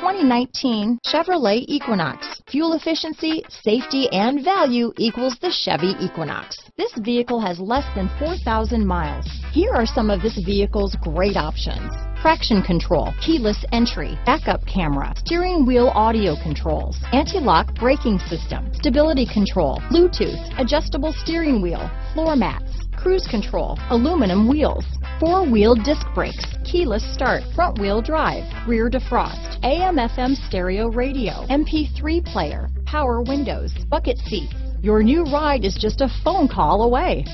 2019 Chevrolet Equinox. Fuel efficiency, safety, and value equals the Chevy Equinox. This vehicle has less than 4,000 miles. Here are some of this vehicle's great options: traction control, keyless entry, backup camera, steering wheel audio controls, anti-lock braking system, stability control, Bluetooth, adjustable steering wheel, floor mats, cruise control, aluminum wheels, four-wheel disc brakes, keyless start, front-wheel drive, rear defrost, AM/FM stereo radio, MP3 player, power windows, bucket seats. Your new ride is just a phone call away.